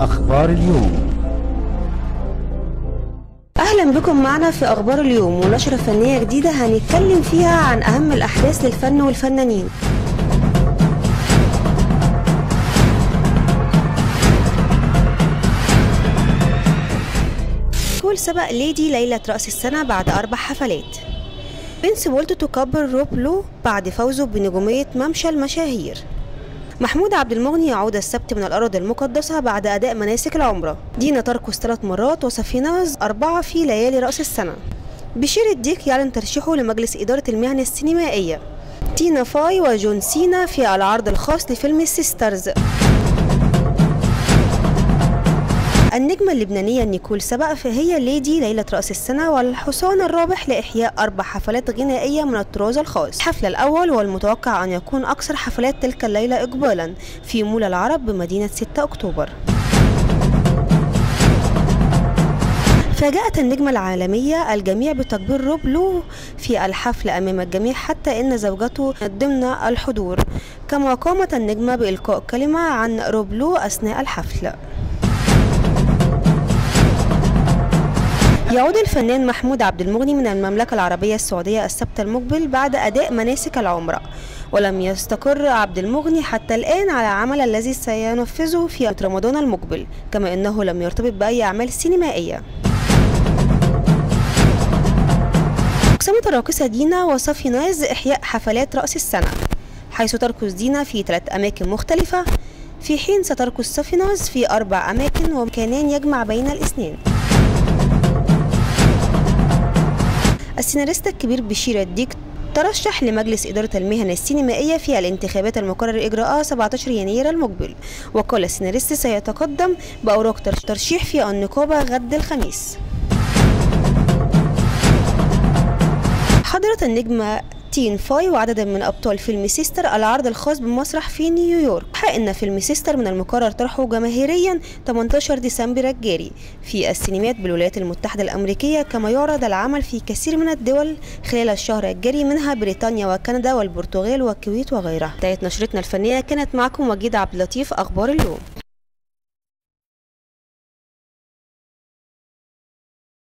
أخبار اليوم. أهلا بكم معنا في أخبار اليوم ونشرة فنية جديدة هنتكلم فيها عن أهم الأحداث للفن والفنانين. نيكول سابا ليدي ليلة رأس السنة بعد 4 حفلات. بنس والده تكبر روبلو بعد فوزه بنجومية ممشى المشاهير. محمود عبد المغني يعود السبت من الأرض المقدسة بعد أداء مناسك العمرة. دينا ترقص 3 مرات وصافيناز 4 في ليالي رأس السنة. بشير الديك يعلن ترشيحه لمجلس إدارة المهن السينمائية. تينا فاي وجون سينا في العرض الخاص لفيلم السيسترز. النجمة اللبنانية نيكول سابا فهي ليدي ليلة رأس السنة والحصان الرابح لإحياء 4 حفلات غنائية من الطراز الخاص. الحفل الأول والمتوقع أن يكون أكثر حفلات تلك الليلة إقبالا في مول العرب بمدينة 6 أكتوبر. فاجأت النجمة العالمية الجميع بتكبير روبلو في الحفل أمام الجميع، حتى أن زوجته ضمن الحضور، كما قامت النجمة بإلقاء كلمة عن روبلو أثناء الحفل. يعود الفنان محمود عبد المغني من المملكة العربية السعودية السبت المقبل بعد أداء مناسك العمرة، ولم يستقر عبد المغني حتى الآن على العمل الذي سينفذه في رمضان المقبل، كما أنه لم يرتبط بأي أعمال سينمائية. أقسمت الراقصة دينا وصافيناز إحياء حفلات رأس السنة، حيث ترقص دينا في 3 أماكن مختلفة، في حين سترقص صافيناز في 4 أماكن ومكانان يجمع بين الاثنين. السيناريست الكبير بشير الديك ترشح لمجلس إدارة المهن السينمائية في الانتخابات المقرر إجراءها 17 يناير المقبل، وقال السيناريست سيتقدم بأوراق ترشيح في النقابة غد الخميس. حضرت النجمة تينا فاي وعدد من أبطال فيلم سيستر العرض الخاص بمسرح في نيويورك، حيث أن فيلم سيستر من المقرر طرحه جماهيريا 18 ديسمبر الجاري في السينمات بالولايات المتحدة الأمريكية، كما يعرض العمل في كثير من الدول خلال الشهر الجاري منها بريطانيا وكندا والبرتغال والكويت وغيرها. بداية نشرتنا الفنية كانت معكم وجيدة عبد اللطيف، أخبار اليوم.